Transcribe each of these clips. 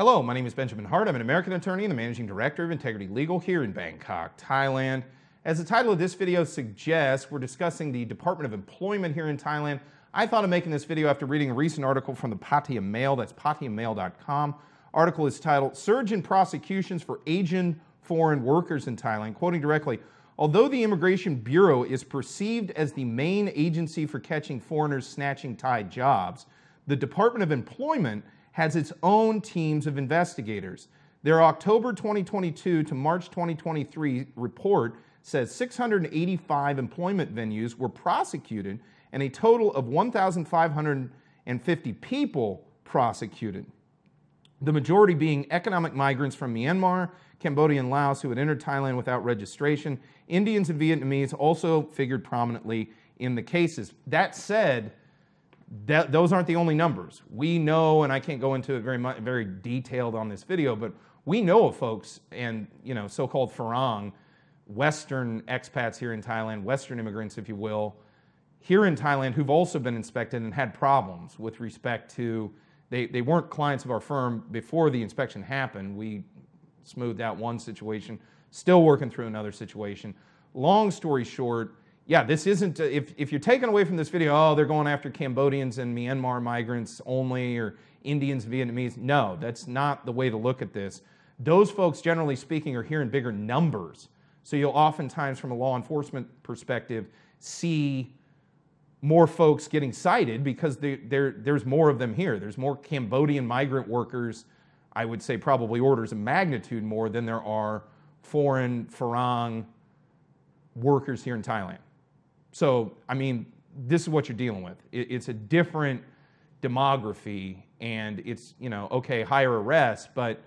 Hello, my name is Benjamin Hart. I'm an American attorney and the Managing Director of Integrity Legal here in Bangkok, Thailand. As the title of this video suggests, we're discussing the Department of Employment here in Thailand. I thought of making this video after reading a recent article from the Pattaya Mail, that's pattayamail.com. Article is titled, "Surge in Prosecutions for Asian Foreign Workers in Thailand." Quoting directly, "Although the Immigration Bureau is perceived as the main agency for catching foreigners snatching Thai jobs, the Department of Employment has its own teams of investigators. Their October 2022 to March 2023 report says 685 employment venues were prosecuted and a total of 1,550 people prosecuted, the majority being economic migrants from Myanmar, Cambodia, and Laos who had entered Thailand without registration. Indians and Vietnamese also figured prominently in the cases." That said, those aren't the only numbers. We know, and I can't go into it very detailed on this video, but we know of folks and, you know, so-called Farang, Western expats here in Thailand, Western immigrants, if you will, here in Thailand who've also been inspected and had problems with respect to, they weren't clients of our firm before the inspection happened. We smoothed out one situation, still working through another situation. Long story short, yeah, this isn't, if you're taken away from this video, oh, they're going after Cambodians and Myanmar migrants only, or Indians and Vietnamese. No, that's not the way to look at this. Those folks, generally speaking, are here in bigger numbers. So you'll oftentimes, from a law enforcement perspective, see more folks getting cited because there's more of them here. There's more Cambodian migrant workers, I would say probably orders of magnitude more than there are foreign Farang workers here in Thailand. So, I mean, this is what you're dealing with. It's a different demography, and it's, you know, okay, higher arrests, but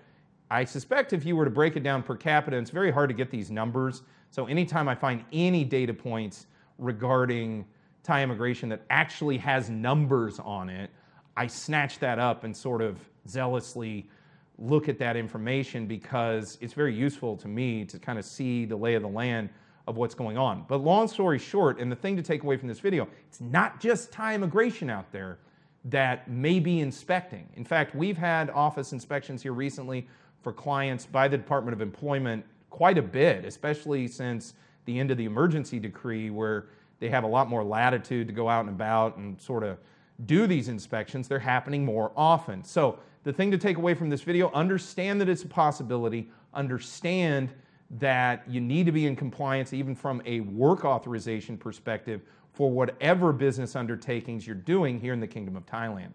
I suspect if you were to break it down per capita, it's very hard to get these numbers. So anytime I find any data points regarding Thai immigration that actually has numbers on it, I snatch that up and sort of zealously look at that information because it's very useful to me to kind of see the lay of the land of what's going on. But long story short, and the thing to take away from this video, it's not just Thai immigration out there that may be inspecting. In fact, we've had office inspections here recently for clients by the Department of Employment quite a bit, especially since the end of the emergency decree where they have a lot more latitude to go out and about and sort of do these inspections. They're happening more often. So the thing to take away from this video, understand that it's a possibility, understand that you need to be in compliance even from a work authorization perspective for whatever business undertakings you're doing here in the Kingdom of Thailand.